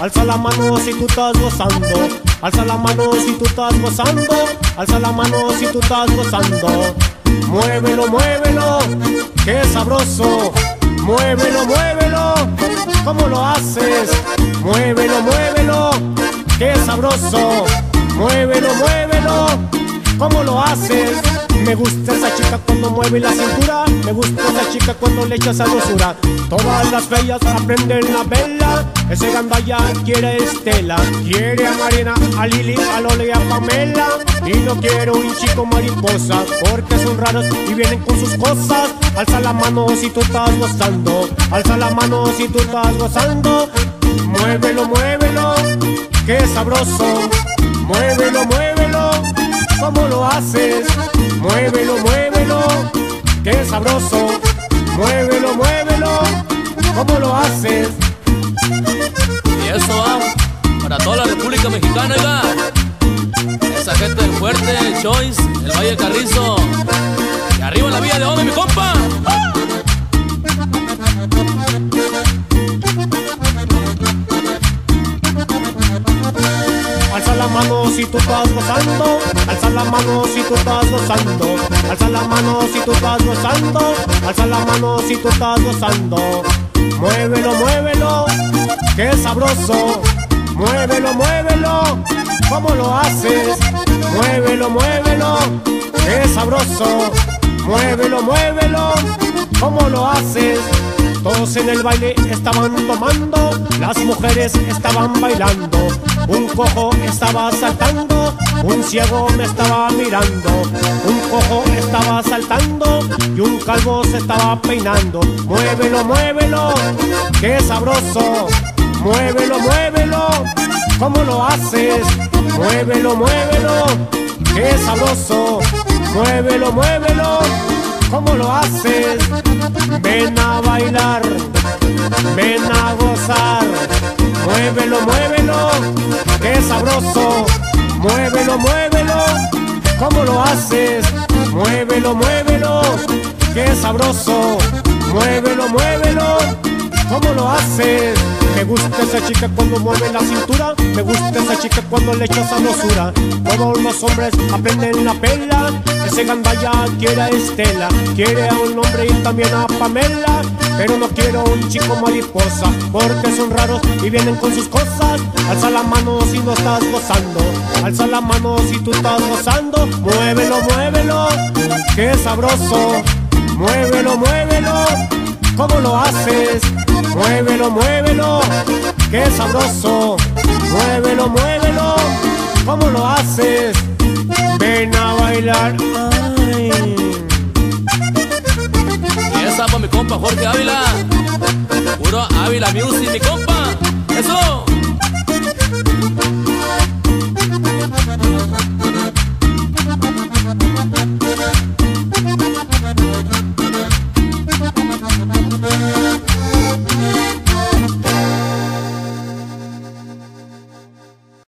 Alza la mano si tú estás gozando, alza la mano si tú estás gozando, alza la mano si tú estás gozando, alza la mano si tú estás gozando. Muévelo, muévelo, qué sabroso. Muévelo, muévelo, ¿cómo lo haces? Muévelo, muévelo, qué sabroso. Muévelo, muévelo, ¿cómo lo haces? Me gusta esa chica cuando mueve la cintura, me gusta esa chica cuando le echa esa dulzura. Todas las bellas aprenden la vela, ese gandalla quiere Estela, quiere a Marina, a Lili, a Lola y a Pamela. Y no quiero un chico mariposa, porque son raros y vienen con sus cosas. Alza la mano si tú estás gozando, alza la mano si tú estás gozando. Muévelo, muévelo, qué sabroso. Muévelo, muévelo, ¿cómo lo haces? Muévelo, muévelo, qué sabroso. Muévelo, muévelo, ¿cómo lo haces? Y eso va para toda la República Mexicana, ¿verdad? Esa gente del Fuerte, Choice, el Valle Carrizo. Y arriba la Villa de Ome, mi compa. ¡Ah! Alza la mano si tú estás gozando, alza la mano si tú estás gozando, alza la mano si tú estás gozando, alza la mano si tú estás gozando. Muévelo, muévelo, qué sabroso. Muévelo, muévelo, ¿cómo lo haces? Muévelo, muévelo, qué sabroso. Muévelo, muévelo, ¿cómo lo haces? Todos en el baile estaban tomando, las mujeres estaban bailando, un cojo estaba saltando, un ciego me estaba mirando, un cojo estaba saltando y un calvo se estaba peinando. Muévelo, muévelo, qué sabroso. Muévelo, muévelo, ¿cómo lo haces? Muévelo, muévelo, qué sabroso. Muévelo, muévelo, ¿cómo lo haces? Ven a bailar, ven a gozar. Muévelo, muévelo, qué sabroso. Muévelo, muévelo, ¿cómo lo haces? Muévelo, muévelo, qué sabroso. Muévelo, muévelo, ¿cómo lo haces? Me gusta esa chica cuando mueve la cintura, me gusta esa chica cuando le echa sabrosura. Todos los hombres aprenden la pela, ese gandalla quiere a Estela, quiere a un hombre y también a Pamela. Pero no quiero un chico mariposa, porque son raros y vienen con sus cosas. Alza la mano si no estás gozando, alza la mano si tú estás gozando. Muévelo, muévelo, qué sabroso. Muévelo, muévelo, ¿cómo lo haces? Muévelo, muévelo, qué sabroso. Muévelo, muévelo, ¿cómo lo haces? Ven a bailar. Ay. Y esa para mi compa Jorge Ávila, puro Ávila Music, mi compa. Eso.